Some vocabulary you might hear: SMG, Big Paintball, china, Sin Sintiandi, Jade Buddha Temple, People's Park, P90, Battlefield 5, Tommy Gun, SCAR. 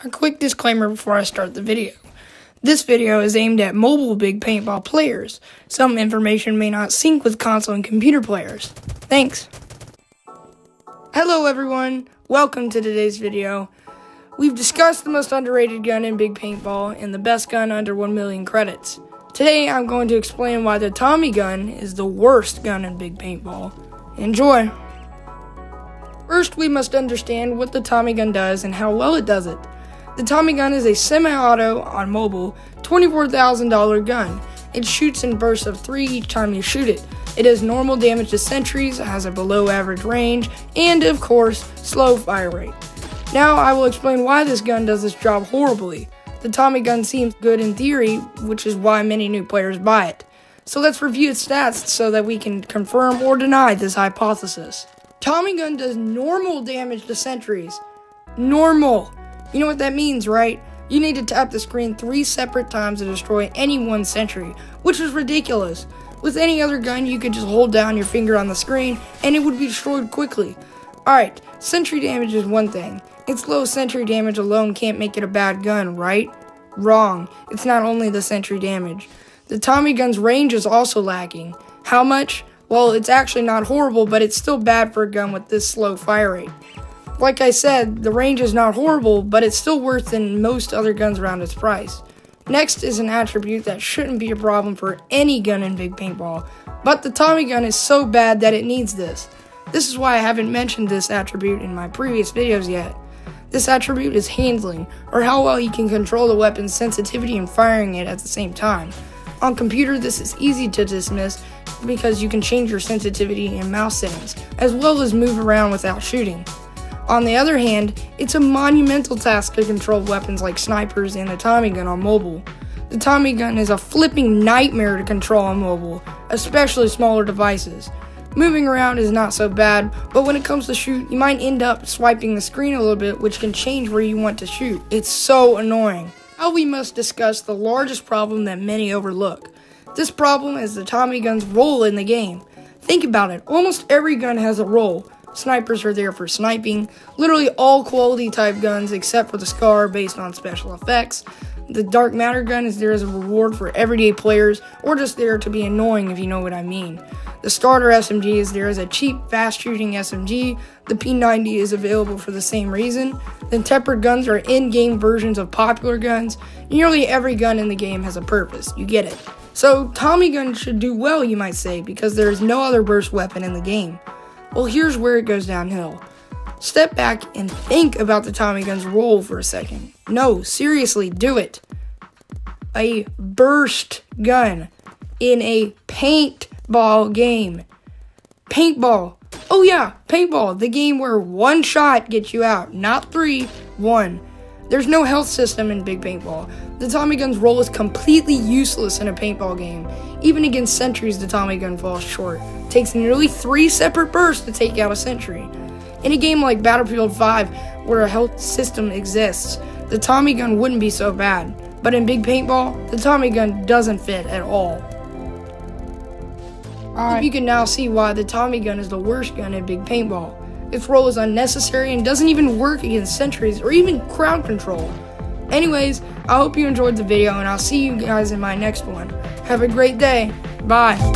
A quick disclaimer before I start the video. This video is aimed at mobile Big Paintball players. Some information may not sync with console and computer players. Thanks. Hello everyone, welcome to today's video. We've discussed the most underrated gun in Big Paintball and the best gun under 1 million credits. Today I'm going to explain why the Tommy Gun is the worst gun in Big Paintball. Enjoy! First, we must understand what the Tommy Gun does and how well it does it. The Tommy Gun is a semi-auto, on mobile, $24,000 gun. It shoots in bursts of 3 each time you shoot it. It does normal damage to sentries, has a below average range, and of course, slow fire rate. Now I will explain why this gun does its job horribly. The Tommy Gun seems good in theory, which is why many new players buy it. So let's review its stats so that we can confirm or deny this hypothesis. Tommy Gun does normal damage to sentries. Normal. You know what that means, right? You need to tap the screen 3 separate times to destroy any one sentry, which is ridiculous. With any other gun, you could just hold down your finger on the screen and it would be destroyed quickly. Alright, sentry damage is one thing. Its low sentry damage alone can't make it a bad gun, right? Wrong. It's not only the sentry damage. The Tommy Gun's range is also lacking. How much? Well, it's actually not horrible, but it's still bad for a gun with this slow fire rate. Like I said, the range is not horrible, but it's still worse than most other guns around its price. Next is an attribute that shouldn't be a problem for any gun in Big Paintball, but the Tommy Gun is so bad that it needs this. This is why I haven't mentioned this attribute in my previous videos yet. This attribute is handling, or how well you can control the weapon's sensitivity and firing it at the same time. On computer, this is easy to dismiss because you can change your sensitivity and mouse settings, as well as move around without shooting. On the other hand, it's a monumental task to control weapons like snipers and the Tommy Gun on mobile. The Tommy Gun is a flipping nightmare to control on mobile, especially smaller devices. Moving around is not so bad, but when it comes to shoot, you might end up swiping the screen a little bit, which can change where you want to shoot. It's so annoying. Now we must discuss the largest problem that many overlook. This problem is the Tommy Gun's role in the game. Think about it, almost every gun has a role. Snipers are there for sniping, literally all quality type guns except for the SCAR based on special effects. The Dark Matter gun is there as a reward for everyday players, or just there to be annoying, if you know what I mean. The starter SMG is there as a cheap, fast shooting SMG. The P90 is available for the same reason. The tempered guns are in-game versions of popular guns. Nearly every gun in the game has a purpose, you get it. So Tommy Gun should do well, you might say, because there is no other burst weapon in the game. Well, here's where it goes downhill. Step back and think about the Tommy Gun's role for a second. No, seriously, do it. A burst gun in a paintball game. Paintball. Oh yeah, paintball, the game where one shot gets you out, not 3, 1. There's no health system in Big Paintball. The Tommy Gun's role is completely useless in a paintball game. Even against sentries, the Tommy Gun falls short. It takes nearly 3 separate bursts to take out a sentry. In a game like Battlefield 5, where a health system exists, the Tommy Gun wouldn't be so bad. But in Big Paintball, the Tommy Gun doesn't fit at all. I hope you can now see why the Tommy Gun is the worst gun in Big Paintball. Its role is unnecessary and doesn't even work against sentries or even crowd control. Anyways, I hope you enjoyed the video and I'll see you guys in my next one. Have a great day. Bye.